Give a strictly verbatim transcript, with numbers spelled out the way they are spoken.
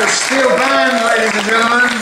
Harlow Steelband, ladies and gentlemen.